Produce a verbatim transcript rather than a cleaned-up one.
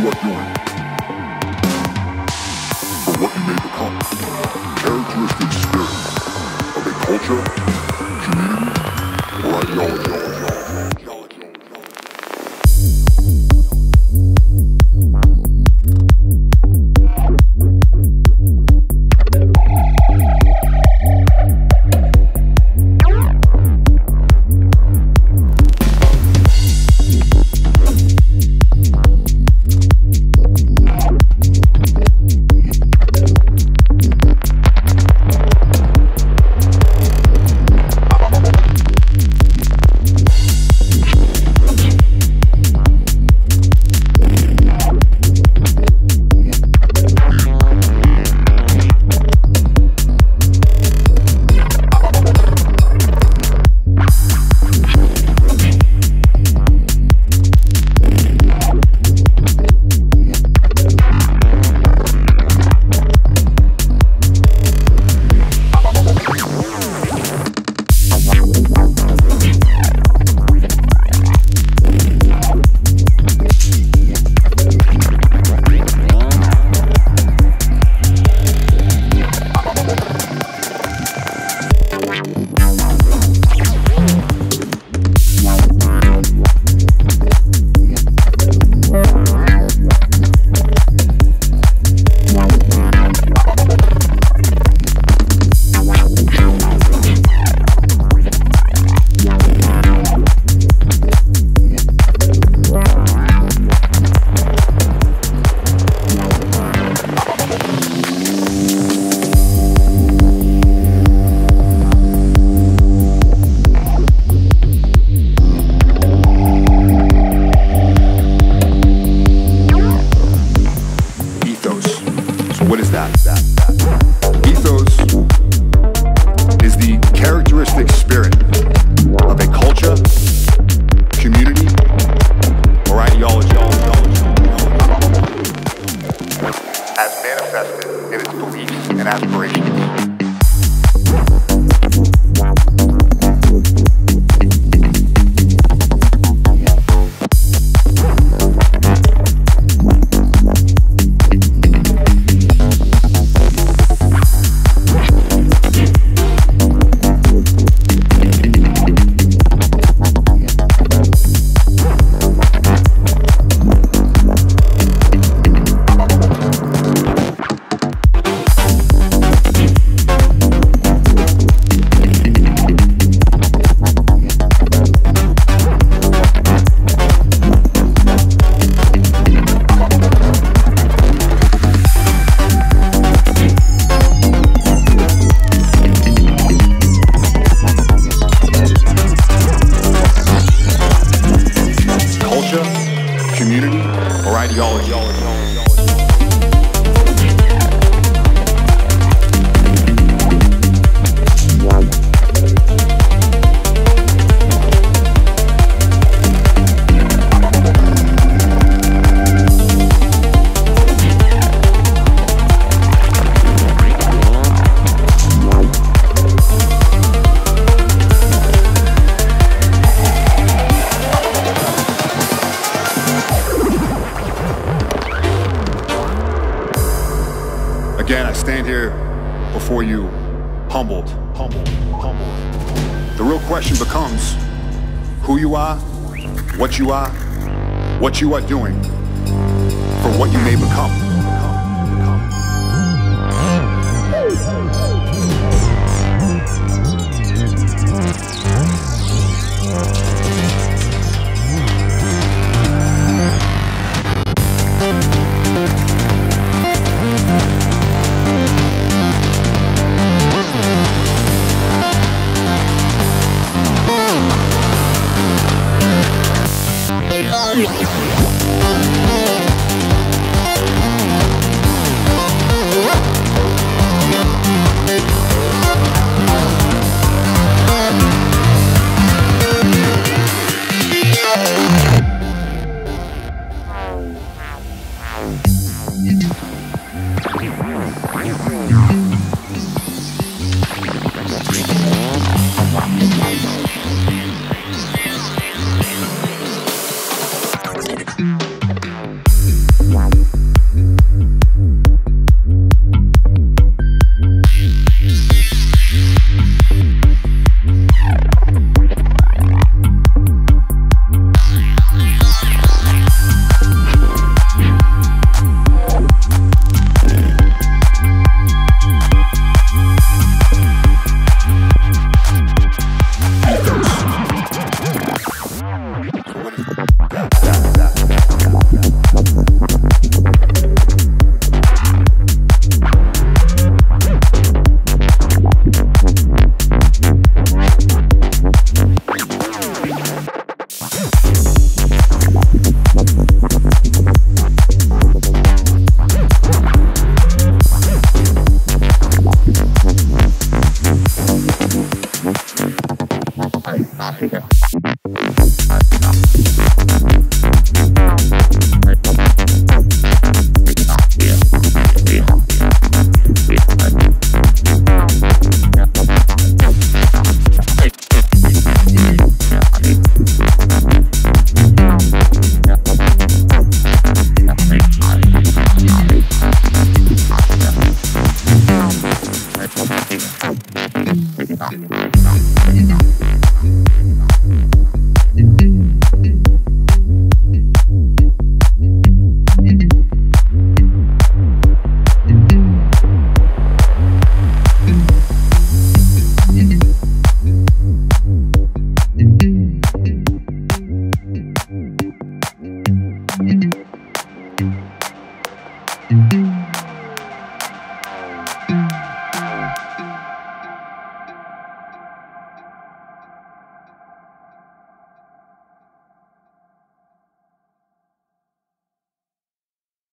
you are doing, for what you may become. Characteristic spirit of a culture, community, or ideology. What is that? That, that? Ethos is the characteristic spirit of a culture, community, or ideology, as manifested in its beliefs and aspirations. Community or ideology. Again, I stand here before you, humbled, humbled, humbled. The real question becomes who you are, what you are, what you are doing, for what you may become. Oh,